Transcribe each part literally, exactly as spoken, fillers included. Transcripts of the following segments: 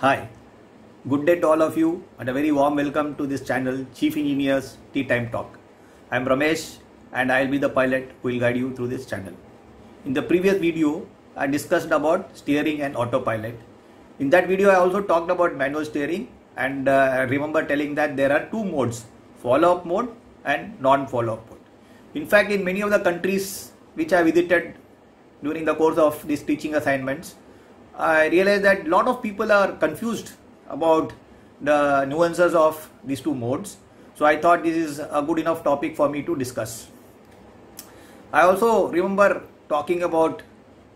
Hi, good day to all of you and a very warm welcome to this channel Chief Engineer's Tea Time Talk. I am Ramesh and I will be the pilot who will guide you through this channel. In the previous video, I discussed about steering and autopilot. In that video, I also talked about manual steering and uh, I remember telling that there are two modes, follow-up mode and non-follow-up mode. In fact, in many of the countries which I visited during the course of these teaching assignments, I realized that a lot of people are confused about the nuances of these two modes. So I thought this is a good enough topic for me to discuss. I also remember talking about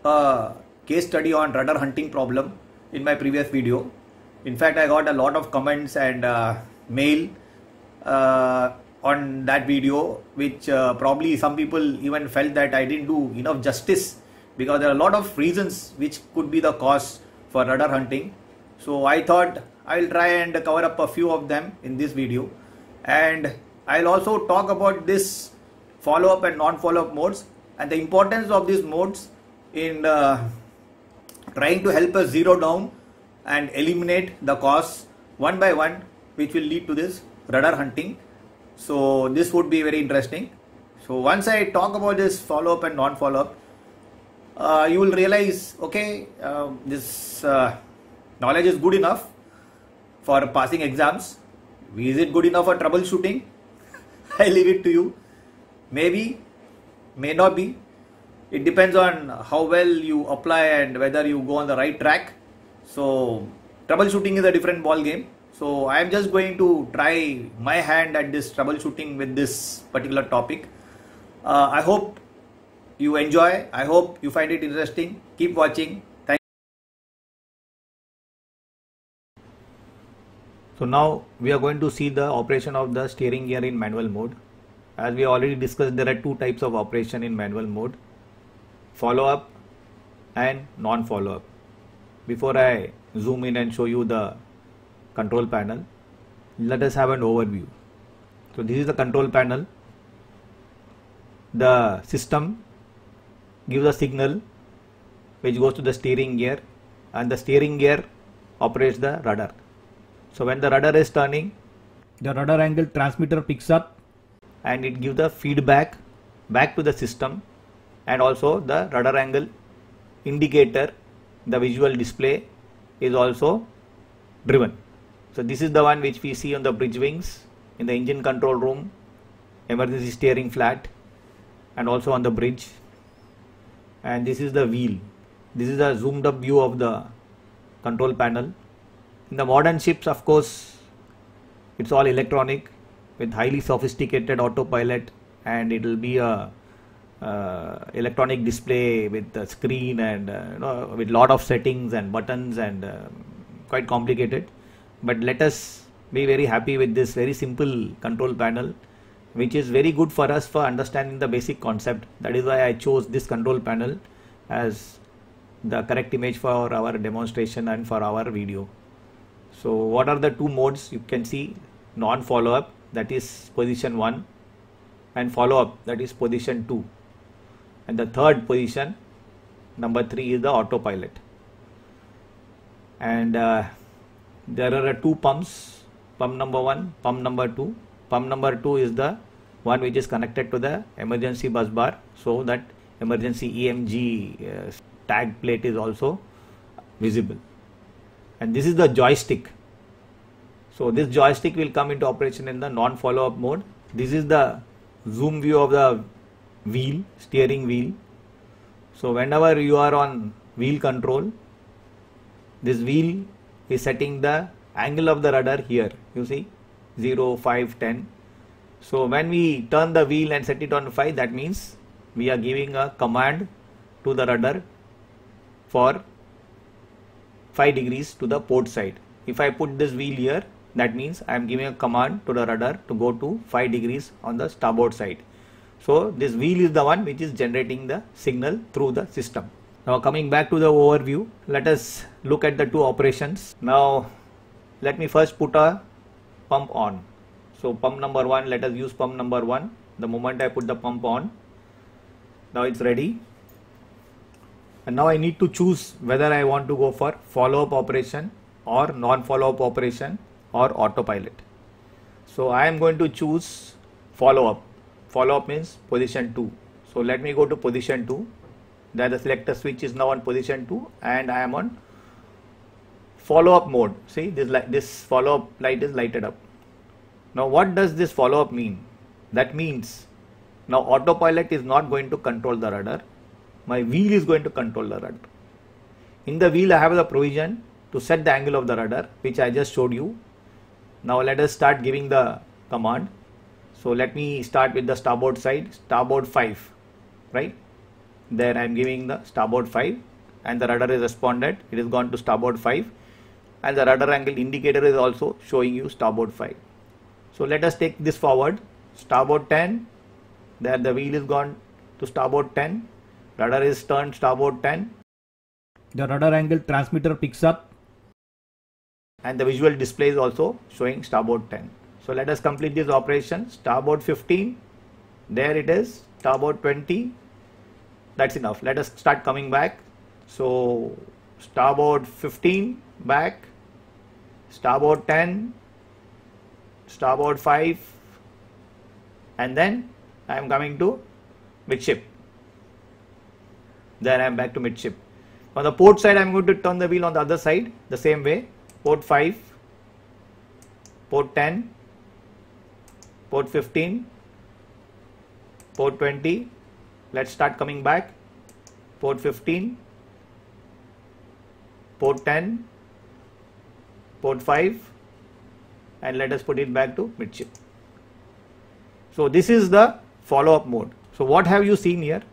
a case study on rudder hunting problem in my previous video. In fact, I got a lot of comments and uh, mail uh, on that video, which uh, probably some people even felt that I didn't do enough justice, because there are a lot of reasons which could be the cause for rudder hunting. So I thought I'll try and cover up a few of them in this video, and I'll also talk about this follow-up and non-follow-up modes and the importance of these modes in uh, trying to help us zero down and eliminate the cause one by one, which will lead to this rudder hunting. So this would be very interesting. So once I talk about this follow-up and non-follow-up, Uh, you will realize, okay, uh, this uh, knowledge is good enough for passing exams. Is it good enough for troubleshooting? I leave it to you. Maybe, may not be. It depends on how well you apply and whether you go on the right track. So troubleshooting is a different ball game. So I am just going to try my hand at this troubleshooting with this particular topic. Uh, I hope you enjoy. I hope you find it interesting. Keep watching. Thank you. So now we are going to see the operation of the steering gear in manual mode. As we already discussed, there are two types of operation in manual mode: follow up and non-follow up. Before I zoom in and show you the control panel, let us have an overview. So this is the control panel. The system gives a signal which goes to the steering gear, and the steering gear operates the rudder. So when the rudder is turning, the rudder angle transmitter picks up and it gives the feedback back to the system, and also the rudder angle indicator, the visual display, is also driven. So this is the one which we see on the bridge wings, in the engine control room, emergency steering flat, and also on the bridge. And this is the wheel. This is a zoomed up view of the control panel. In the modern ships, of course, it's all electronic with highly sophisticated autopilot, and it will be a uh, electronic display with a screen and uh, you know, with lot of settings and buttons, and uh, quite complicated. But let us be very happy with this very simple control panel, which is very good for us for understanding the basic concept. That is why I chose this control panel as the correct image for our demonstration and for our video. So what are the two modes? You can see non-follow-up, that is position one, and follow-up, that is position two. And the third position, number three, is the autopilot. And uh, there are two pumps, pump number one, pump number two. Pump number two is the one which is connected to the emergency bus bar, so that emergency E M G uh, tag plate is also visible. And this is the joystick. So this joystick will come into operation in the non-follow-up mode. This is the zoom view of the wheel, steering wheel. So whenever you are on wheel control, this wheel is setting the angle of the rudder here, you see, zero, five, ten. So when we turn the wheel and set it on five, that means we are giving a command to the rudder for five degrees to the port side. If I put this wheel here, that means I am giving a command to the rudder to go to five degrees on the starboard side. So this wheel is the one which is generating the signal through the system. Now coming back to the overview, let us look at the two operations. Now let me first put a pump on. So pump number one, let us use pump number one. The moment I put the pump on, now it's ready. And now I need to choose whether I want to go for follow-up operation or non-follow-up operation or autopilot. So I am going to choose follow-up. Follow-up means position two. So let me go to position two. That the selector switch is now on position two, and I am on follow-up mode. See this light, this follow-up light is lighted up. Now what does this follow-up mean? That means now autopilot is not going to control the rudder. My wheel is going to control the rudder. In the wheel I have the provision to set the angle of the rudder, which I just showed you. Now let us start giving the command. So let me start with the starboard side, starboard five, right? There I am giving the starboard five and the rudder is responded. It is gone to starboard five and the rudder angle indicator is also showing you starboard five. So let us take this forward, starboard ten, there the wheel is gone to starboard ten, rudder is turned starboard ten. The rudder angle transmitter picks up and the visual display is also showing starboard ten. So let us complete this operation. Starboard fifteen, there it is, starboard twenty, that's enough. Let us start coming back. So starboard fifteen back, starboard ten, starboard five, and then I am coming to midship. There I am back to midship. On the port side I am going to turn the wheel on the other side the same way, port five, port ten, port fifteen, port twenty, let's start coming back, port fifteen, port ten, port five, and let us put it back to midship. So this is the follow-up mode. So what have you seen here?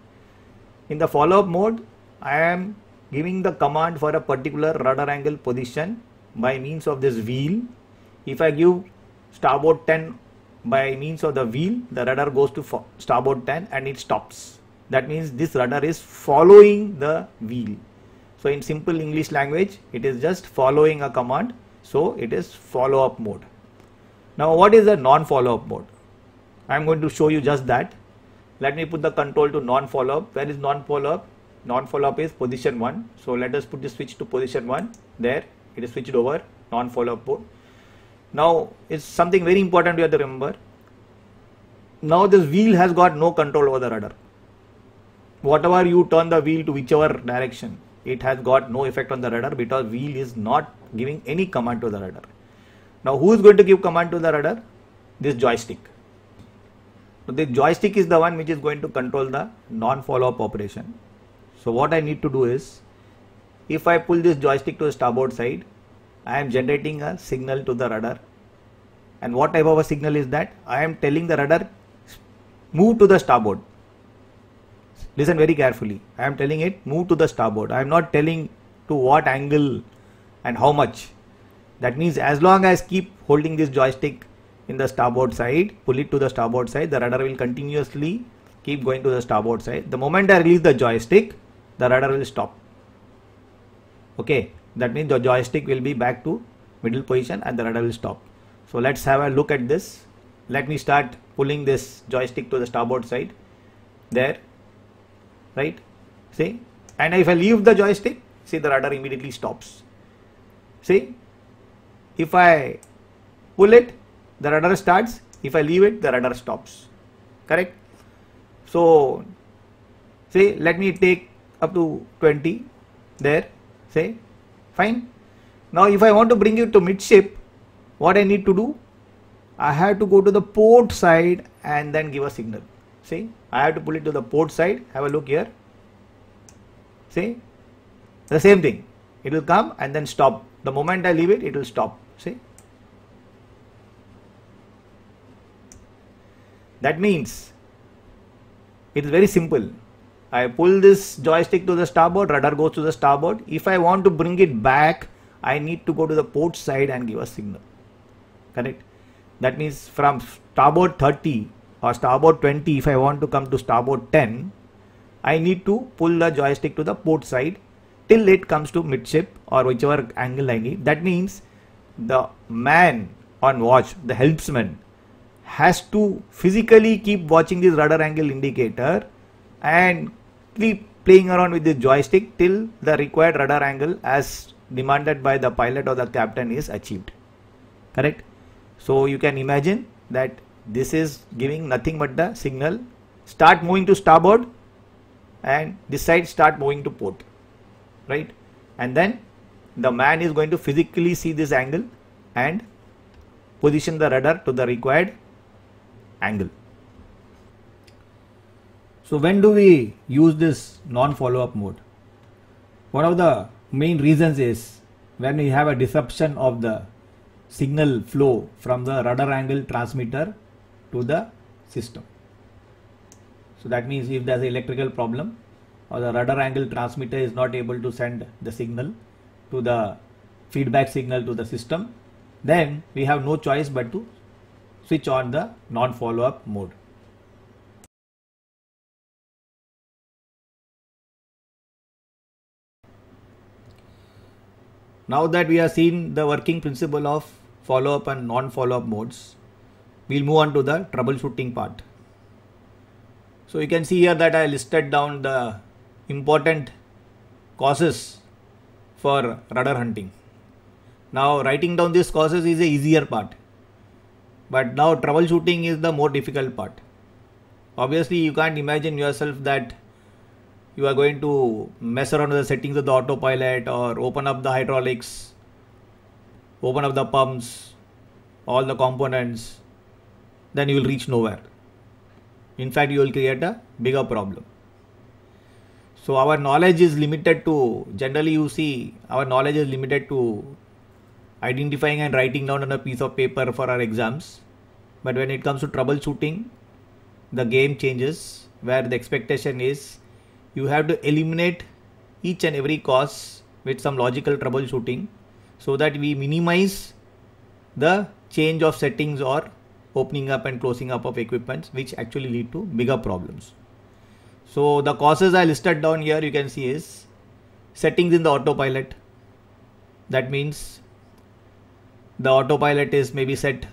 In the follow-up mode I am giving the command for a particular rudder angle position by means of this wheel. If I give starboard ten by means of the wheel, the rudder goes to starboard ten and it stops. That means this rudder is following the wheel. So in simple English language, it is just following a command. So it is follow-up mode. Now what is the non-follow-up mode? I am going to show you just that. Let me put the control to non-follow-up. Where is non-follow-up? Non-follow-up is position one. So let us put the switch to position one. There it is switched over, non-follow-up mode. Now it's something very important you have to remember. Now this wheel has got no control over the rudder. Whatever you turn the wheel to whichever direction, it has got no effect on the rudder because wheel is not giving any command to the rudder. Now who is going to give command to the rudder? This joystick. So the joystick is the one which is going to control the non-follow-up operation. So what I need to do is, if I pull this joystick to the starboard side, I am generating a signal to the rudder. And what type of a signal is that? I am telling the rudder, move to the starboard. Listen very carefully. I am telling it, move to the starboard. I am not telling to what angle and how much. That means as long as I keep holding this joystick in the starboard side, pull it to the starboard side, the rudder will continuously keep going to the starboard side. The moment I release the joystick, the rudder will stop. Okay. That means the joystick will be back to middle position and the rudder will stop. So let's have a look at this. Let me start pulling this joystick to the starboard side. There. Right. See. And if I leave the joystick, see the rudder immediately stops. See. If I pull it, the rudder starts. If I leave it, the rudder stops. Correct. So see, let me take up to twenty. There. See. Fine. Now if I want to bring it to midship, what I need to do? I have to go to the port side and then give a signal. See, I have to pull it to the port side. Have a look here. See, the same thing. It will come and then stop. The moment I leave it, it will stop. See, that means it is very simple. I pull this joystick to the starboard, rudder goes to the starboard. If I want to bring it back, I need to go to the port side and give a signal. Correct? That means from starboard thirty or starboard twenty, if I want to come to starboard ten, I need to pull the joystick to the port side till it comes to midship or whichever angle I need. That means the man on watch, the helmsman, has to physically keep watching this rudder angle indicator and keep playing around with the joystick till the required rudder angle as demanded by the pilot or the captain is achieved. Correct? So you can imagine that this is giving nothing but the signal start moving to starboard and this side start moving to port, right? And then the man is going to physically see this angle and position the rudder to the required angle. So when do we use this non-follow-up mode? One of the main reasons is when we have a disruption of the signal flow from the rudder angle transmitter to the system. So that means if there is an electrical problem or the rudder angle transmitter is not able to send the signal to the feedback signal to the system, then we have no choice but to switch on the non-follow-up mode. Now that we have seen the working principle of follow-up and non-follow-up modes, we will move on to the troubleshooting part. So you can see here that I listed down the important causes for rudder hunting. Now writing down these causes is the easier part, but now troubleshooting is the more difficult part. Obviously you can't imagine yourself that you are going to mess around with the settings of the autopilot or open up the hydraulics, open up the pumps, all the components, then you will reach nowhere. In fact, you will create a bigger problem. So our knowledge is limited to, generally you see, our knowledge is limited to identifying and writing down on a piece of paper for our exams. But when it comes to troubleshooting, the game changes, where the expectation is you have to eliminate each and every cause with some logical troubleshooting so that we minimize the change of settings or opening up and closing up of equipments, which actually lead to bigger problems. So the causes I listed down here, you can see, is settings in the autopilot. That means the autopilot is maybe set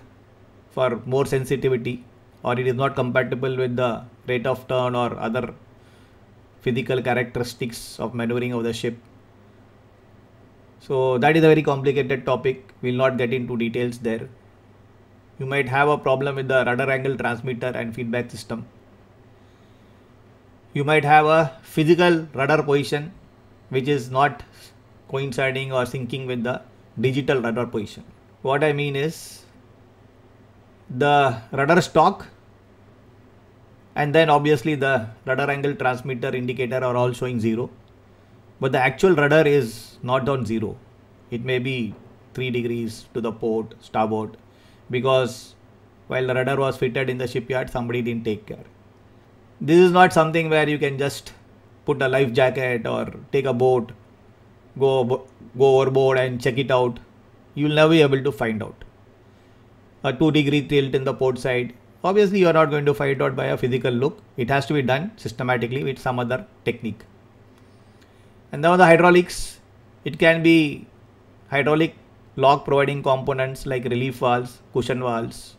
for more sensitivity, or it is not compatible with the rate of turn or other physical characteristics of maneuvering of the ship. So that is a very complicated topic. We will not get into details there. You might have a problem with the rudder angle transmitter and feedback system. You might have a physical rudder position which is not coinciding or syncing with the digital rudder position. What I mean is the rudder stalk and then obviously the rudder angle transmitter indicator are all showing zero, but the actual rudder is not on zero. It may be three degrees to the port, starboard, because while the rudder was fitted in the shipyard, somebody didn't take care. This is not something where you can just put a life jacket or take a boat, go, go overboard and check it out. You will never be able to find out. A two degree tilt in the port side, obviously you are not going to find out by a physical look. It has to be done systematically with some other technique. And now the hydraulics, it can be hydraulic lock providing components like relief valves, cushion valves.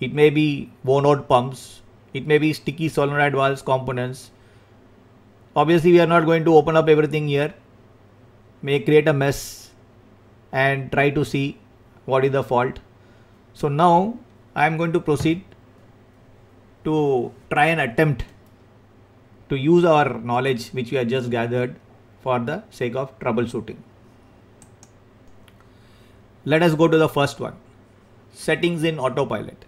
It may be worn out pumps. It may be sticky solenoid valves components. Obviously we are not going to open up everything here. May create a mess and try to see what is the fault. So now I am going to proceed to try and attempt to use our knowledge which we have just gathered for the sake of troubleshooting. Let us go to the first one, settings in autopilot.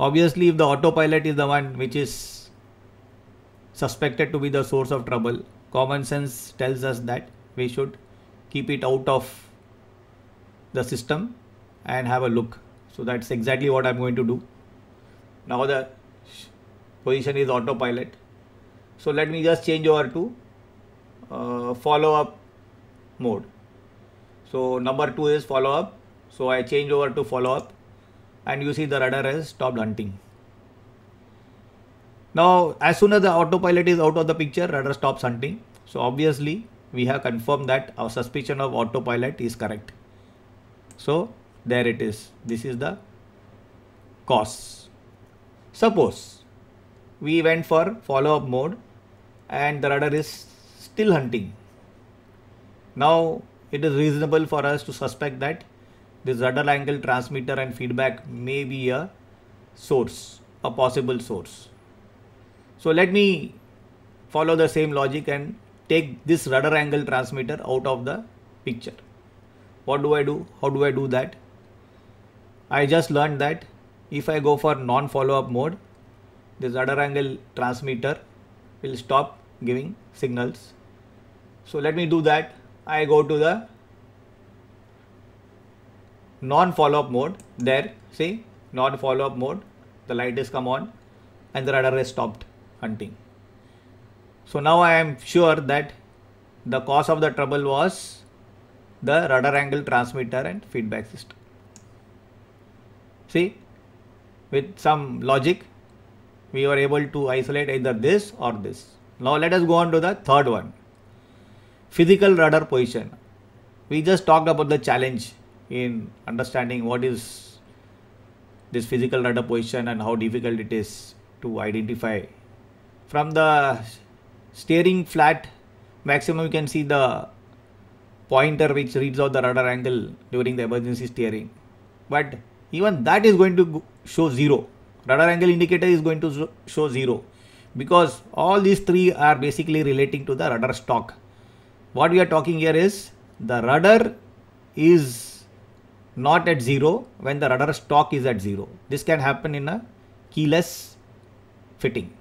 Obviously if the autopilot is the one which is suspected to be the source of trouble, common sense tells us that we should keep it out of the system and have a look. So that's exactly what I'm going to do. Now the position is autopilot. So let me just change over to uh, follow up mode. So number two is follow up. So I change over to follow up and you see the rudder has stopped hunting. Now as soon as the autopilot is out of the picture, rudder stops hunting. So obviously we have confirmed that our suspicion of autopilot is correct. So there it is. This is the cause. Suppose we went for follow-up mode and the rudder is still hunting. Now it is reasonable for us to suspect that this rudder angle transmitter and feedback may be a source, a possible source. So let me follow the same logic and take this rudder angle transmitter out of the picture. What do I do? How do I do that? I just learned that if I go for non-follow-up mode, this rudder angle transmitter will stop giving signals. So let me do that. I go to the non-follow-up mode. There, see, non-follow-up mode, the light is come on and the rudder is stopped hunting. So now I am sure that the cause of the trouble was the rudder angle transmitter and feedback system. See, with some logic, we were able to isolate either this or this. Now let us go on to the third one, physical rudder position. We just talked about the challenge in understanding what is this physical rudder position and how difficult it is to identify. From the steering flat maximum, you can see the pointer which reads out the rudder angle during the emergency steering. But even that is going to show zero. Rudder angle indicator is going to show zero because all these three are basically relating to the rudder stalk. What we are talking here is the rudder is not at zero when the rudder stalk is at zero. This can happen in a keyless fitting,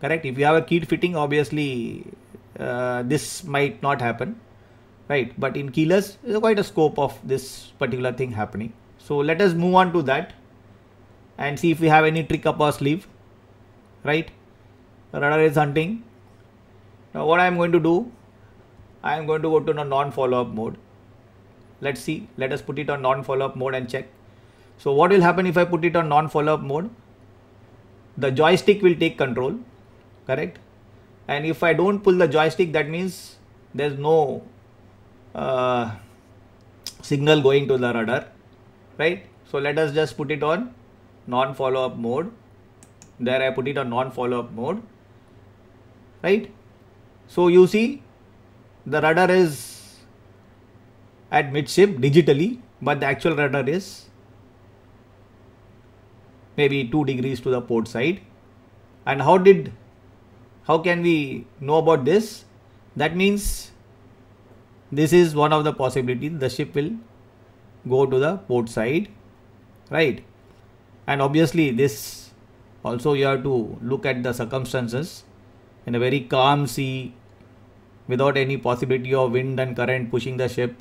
correct? If you have a keyed fitting, obviously uh, this might not happen, right? But in keyless, there is quite a scope of this particular thing happening. So let us move on to that and see if we have any trick up our sleeve, right? The rudder is hunting. Now what I am going to do, I am going to go to the non-follow-up mode. Let's see, let us put it on non-follow-up mode and check. So what will happen if I put it on non-follow-up mode? The joystick will take control, correct? And if I don't pull the joystick, that means there's no uh, signal going to the rudder, right? So let us just put it on non-follow-up mode. There I put it on non-follow-up mode, right? So you see the rudder is at midship digitally, but the actual rudder is maybe two degrees to the port side. And how did, how can we know about this? That means this is one of the possibilities. The ship will go to the port side, right? And obviously this also you have to look at the circumstances. In a very calm sea, without any possibility of wind and current pushing the ship,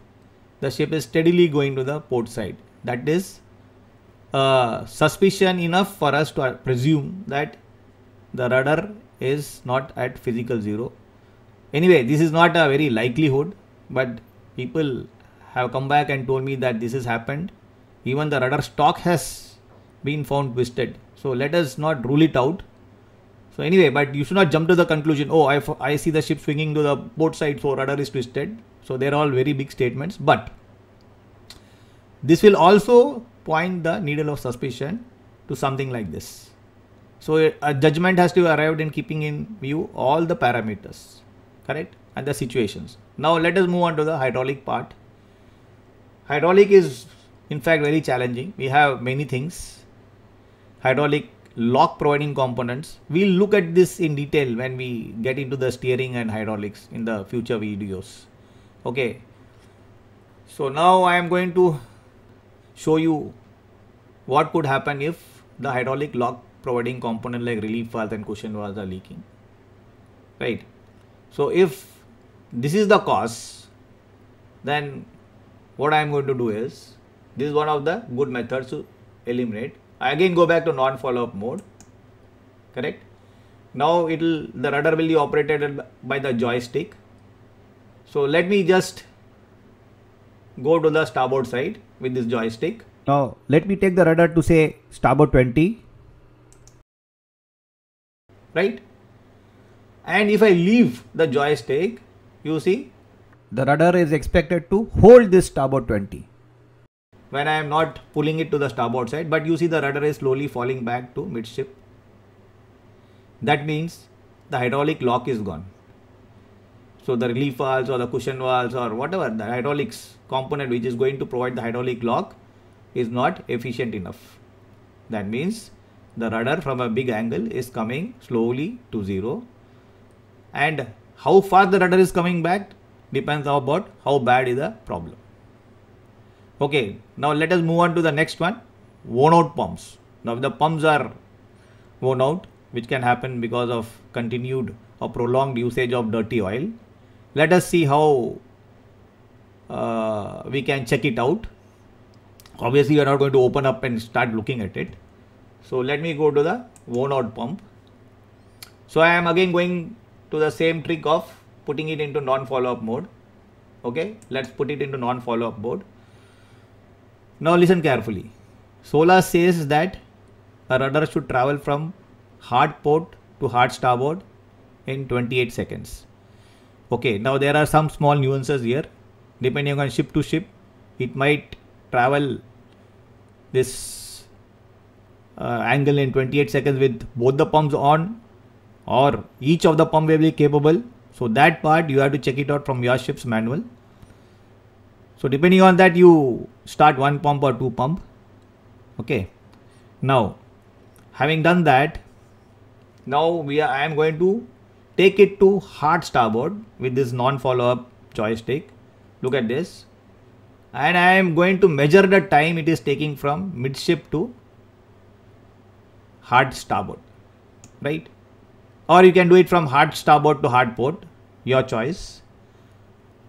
the ship is steadily going to the port side. That is uh, suspicion enough for us to presume that the rudder is not at physical zero. Anyway, this is not a very likelihood, but people have come back and told me that this has happened. Even the rudder stalk has been found twisted. So let us not rule it out. So anyway, but you should not jump to the conclusion, oh, I, I see the ship swinging to the port side, so rudder is twisted. So they're all very big statements, but this will also point the needle of suspicion to something like this. So a judgment has to arrive in keeping in view all the parameters, correct? And the situations. Now let us move on to the hydraulic part. Hydraulic is in fact very challenging. We have many things. Hydraulic lock providing components. We'll look at this in detail when we get into the steering and hydraulics in the future videos. Okay. So now I am going to show you what could happen if the hydraulic lock providing component like relief valve and cushion valves are leaking. Right. So if this is the cause, then what I am going to do is, this is one of the good methods to eliminate. I again go back to non-follow-up mode, correct? Now it'll, the rudder will be operated by the joystick. So let me just go to the starboard side with this joystick. Now let me take the rudder to say starboard twenty. Right? And if I leave the joystick, you see, the rudder is expected to hold this starboard twenty. When I am not pulling it to the starboard side, but you see the rudder is slowly falling back to midship. That means the hydraulic lock is gone. So the relief valves or the cushion valves or whatever the hydraulics component which is going to provide the hydraulic lock is not efficient enough. That means the rudder from a big angle is coming slowly to zero, and how far the rudder is coming back depends about how bad is the problem. Okay, now let us move on to the next one, worn out pumps. Now if the pumps are worn out, which can happen because of continued or prolonged usage of dirty oil, let us see how uh, we can check it out. Obviously you are not going to open up and start looking at it. So let me go to the worn out pump. So I am again going to the same trick of putting it into non-follow-up mode. Okay, let's put it into non-follow-up mode. Now listen carefully. SOLAS says that a rudder should travel from hard port to hard starboard in twenty-eight seconds. Okay, now there are some small nuances here. Depending on ship to ship, it might travel this uh, angle in twenty-eight seconds with both the pumps on, or each of the pump may be capable. So that part you have to check it out from your ship's manual. So depending on that, you start one pump or two pump. Okay, now having done that, now we are, I am going to take it to hard starboard with this non-follow-up joystick. Look at this, and I am going to measure the time it is taking from midship to hard starboard, right? Or you can do it from hard starboard to hard port, your choice.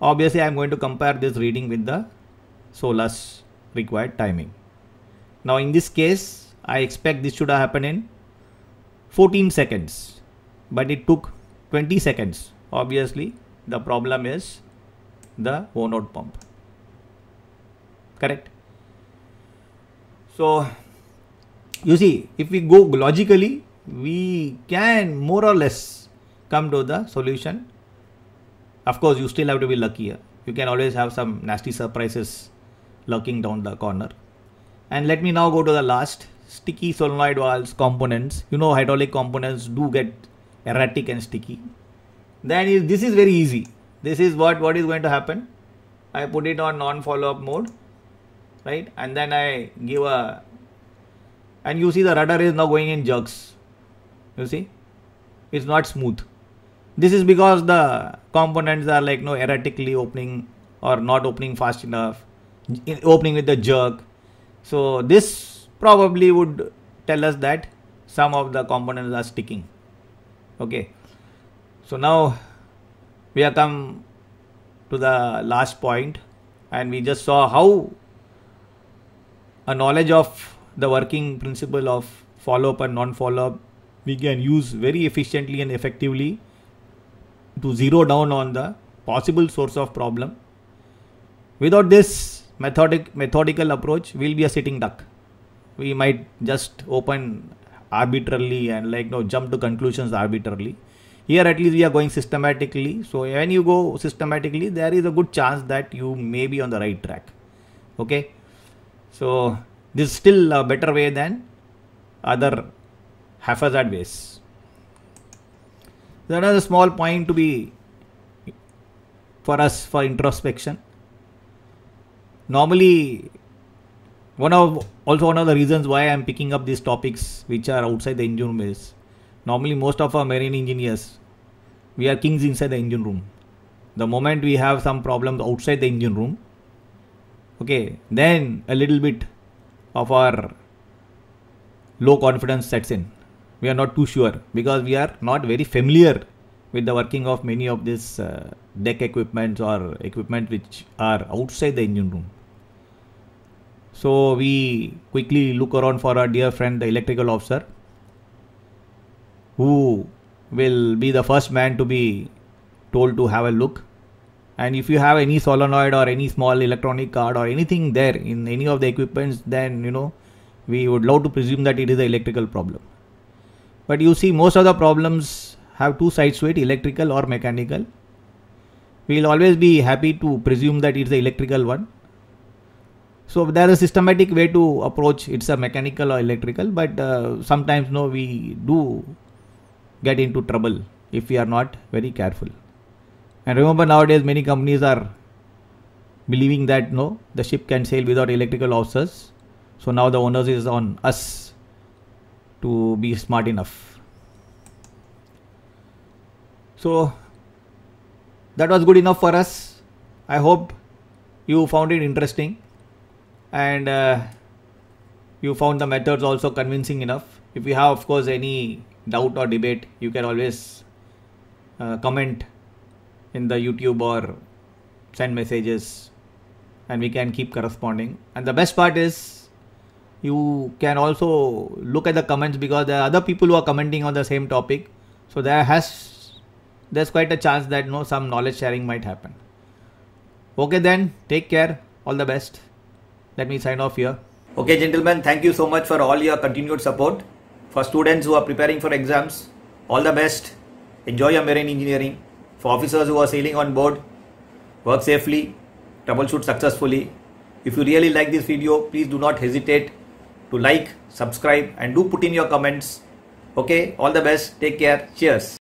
Obviously, I am going to compare this reading with the SOLAS required timing. Now, in this case, I expect this should happen in fourteen seconds, but it took twenty seconds. Obviously, the problem is the worn out pump. Correct? So, you see, if we go logically, we can more or less come to the solution. Of course, you still have to be luckier. You can always have some nasty surprises lurking down the corner. And let me now go to the last, sticky solenoid valves components. You know, hydraulic components do get erratic and sticky. Then this is very easy. This is what, what is going to happen. I put it on non-follow-up mode, right? And then I give a, and you see the rudder is now going in jerks. You see, it's not smooth. This is because the components are like no erratically opening or not opening fast enough, opening with the jerk. So this probably would tell us that some of the components are sticking. Okay, so now we have come to the last point, and we just saw how a knowledge of the working principle of follow-up and non-follow-up we can use very efficiently and effectively to zero down on the possible source of problem. Without this methodic methodical approach, we'll be a sitting duck. We might just open arbitrarily and like no jump to conclusions arbitrarily. Here at least we are going systematically. So when you go systematically, there is a good chance that you may be on the right track. Okay, so this is still a better way than other haphazard ways. That is a small point to be for us for introspection. Normally, one of also one of the reasons why I am picking up these topics which are outside the engine room is normally most of our marine engineers, we are kings inside the engine room. The moment we have some problems outside the engine room, okay, then a little bit of our low confidence sets in. We are not too sure because we are not very familiar with the working of many of these uh, deck equipments or equipment which are outside the engine room. So we quickly look around for our dear friend the electrical officer, who will be the first man to be told to have a look. And if you have any solenoid or any small electronic card or anything there in any of the equipments, then you know we would love to presume that it is an electrical problem. But you see, most of the problems have two sides to it, electrical or mechanical. We will always be happy to presume that it is the electrical one. So there is a systematic way to approach it's a mechanical or electrical, but uh, sometimes no, we do get into trouble if we are not very careful. And remember, nowadays many companies are believing that no, the ship can sail without electrical officers. So now the onus is on us to be smart enough. So that was good enough for us. I hope you found it interesting, and uh, you found the methods also convincing enough. If you have, of course, any doubt or debate, you can always uh, comment in the YouTube or send messages, and we can keep corresponding. And the best part is, you can also look at the comments, because there are other people who are commenting on the same topic. So there has there's quite a chance that no, some knowledge sharing might happen. Okay, then take care. All the best. Let me sign off here. Okay, gentlemen, thank you so much for all your continued support. For students who are preparing for exams, all the best. Enjoy your marine engineering. For officers who are sailing on board, work safely, troubleshoot successfully. If you really like this video, please do not hesitate to like, subscribe, and do put in your comments. Okay, all the best. Take care. Cheers.